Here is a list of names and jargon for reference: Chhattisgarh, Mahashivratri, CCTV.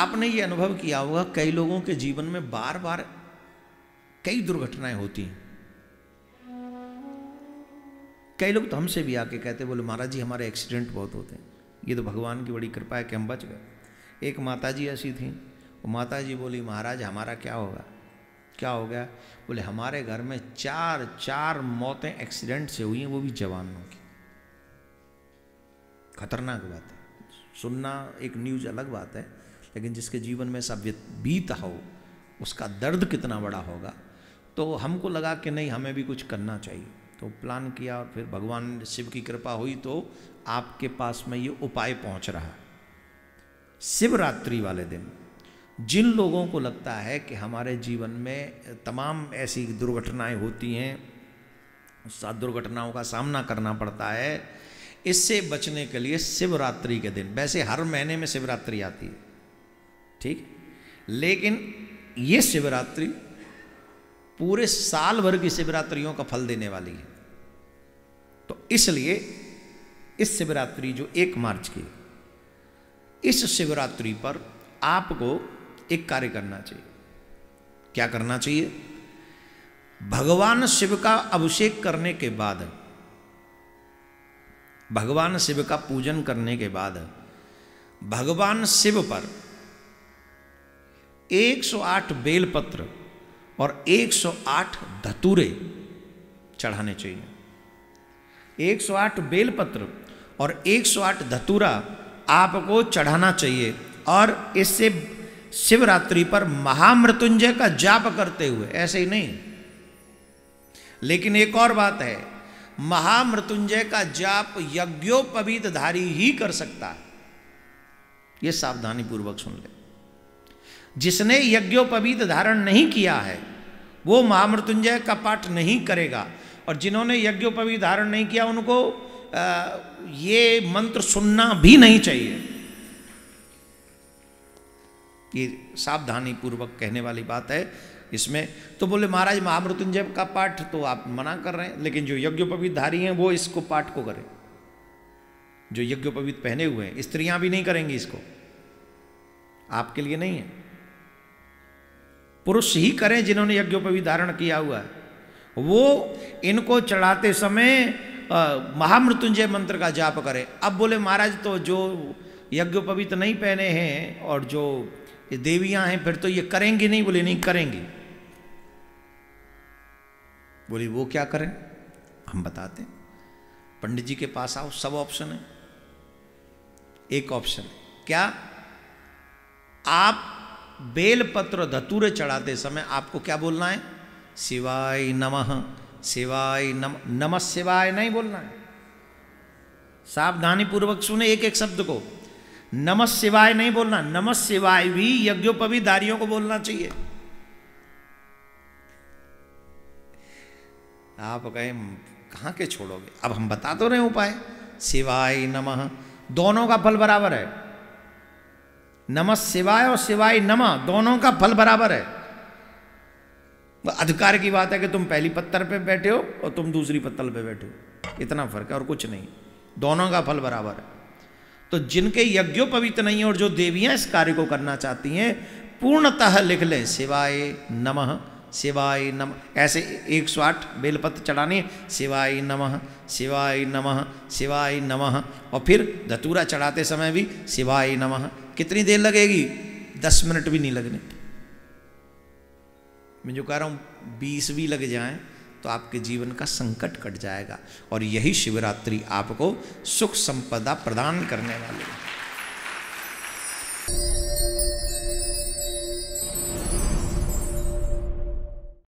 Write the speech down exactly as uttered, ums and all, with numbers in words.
आपने ये अनुभव किया होगा कई लोगों के जीवन में बार बार कई दुर्घटनाएं होती हैं। कई लोग तो हमसे भी आके कहते बोले महाराज जी हमारे एक्सीडेंट बहुत होते हैं, ये तो भगवान की बड़ी कृपा है कि हम बच गए। एक माता जी ऐसी थी, वो माता जी बोली महाराज हमारा क्या होगा, क्या हो गया? बोले हमारे घर में चार चार मौतें एक्सीडेंट से हुई हैं, वो भी जवानों की। खतरनाक बात है, सुनना एक न्यूज़ अलग बात है, लेकिन जिसके जीवन में सब बीता हो उसका दर्द कितना बड़ा होगा। तो हमको लगा कि नहीं हमें भी कुछ करना चाहिए, तो प्लान किया और फिर भगवान शिव की कृपा हुई तो आपके पास में ये उपाय पहुंच रहा। शिवरात्रि वाले दिन जिन लोगों को लगता है कि हमारे जीवन में तमाम ऐसी दुर्घटनाएं होती हैं, उस दुर्घटनाओं का सामना करना पड़ता है, इससे बचने के लिए शिवरात्रि के दिन, वैसे हर महीने में शिवरात्रि आती है, ठीक, लेकिन ये शिवरात्रि पूरे साल भर की शिवरात्रियों का फल देने वाली है। तो इसलिए इस शिवरात्रि जो एक मार्च की, इस शिवरात्रि पर आपको एक कार्य करना चाहिए। क्या करना चाहिए? भगवान शिव का अभिषेक करने के बाद, भगवान शिव का पूजन करने के बाद भगवान शिव पर एक सौ आठ बेलपत्र और एक सौ आठ धतूरे चढ़ाने चाहिए। एक सौ आठ बेलपत्र और एक सौ आठ धतूरा आपको चढ़ाना चाहिए, और इससे शिवरात्रि पर महामृत्युंजय का जाप करते हुए, ऐसे ही नहीं। लेकिन एक और बात है, महामृत्युंजय का जाप यज्ञोपवीत धारी ही कर सकता है, यह सावधानी पूर्वक सुन ले। जिसने यज्ञोपवीत धारण नहीं किया है वो महामृत्युंजय का पाठ नहीं करेगा, और जिन्होंने यज्ञोपवीत धारण नहीं किया उनको आ, ये मंत्र सुनना भी नहीं चाहिए। ये सावधानी पूर्वक कहने वाली बात है इसमें। तो बोले महाराज महामृत्युंजय का पाठ तो आप मना कर रहे हैं, लेकिन जो यज्ञोपवीतधारी हैं वो इसको पाठ को करें, जो यज्ञोपवीत पहने हुए हैं। स्त्रियां भी नहीं करेंगी इसको, आपके लिए नहीं है, पुरुष ही करें जिन्होंने यज्ञोपवीत धारण किया हुआ है। वो इनको चढ़ाते समय महामृत्युंजय मंत्र का जाप करें। अब बोले महाराज तो जो यज्ञोपवीत नहीं पहने हैं और जो ये देवियां हैं फिर तो ये करेंगी नहीं। बोले नहीं करेंगी। बोली वो क्या करें? हम बताते हैं, पंडित जी के पास आओ, सब ऑप्शन है। एक ऑप्शन क्या? आप बेलपत्र धतूरे चढ़ाते समय आपको क्या बोलना है? शिवाय नमः, शिवाय नमः, नमः शिवाय नहीं बोलना है। सावधानी पूर्वक सुने एक एक शब्द को। नमः शिवाय नहीं बोलना, नमः शिवाय भी यज्ञोपवीत धारियों को बोलना चाहिए। आप कहें कहाँ के छोड़ोगे, अब हम बता तो रहे हैं उपाय। शिवाय नमः, दोनों का फल बराबर है। नमः शिवाय और शिवाय नमः दोनों का फल बराबर है। अधिकार की बात है कि तुम पहली पत्थर पे बैठे हो और तुम दूसरी पत्थर पे बैठे हो, इतना फर्क है और कुछ नहीं, दोनों का फल बराबर है। तो जिनके यज्ञोपवीत नहीं है और जो देवियां इस कार्य को करना चाहती हैं, पूर्णतः लिख लें शिवाय नमः, शिवाय नमः। ऐसे एक सौ आठ बेलपत्र चढ़ाने, शिवाय नमः, शिवाय नमः, शिवाय नमः, और फिर धतूरा चढ़ाते समय भी शिवाय नमः। कितनी देर लगेगी? दस मिनट भी नहीं लगने। मैं जो कह रहा हूँ बीस भी लग जाएं तो आपके जीवन का संकट कट जाएगा, और यही शिवरात्रि आपको सुख संपदा प्रदान करने वाली है।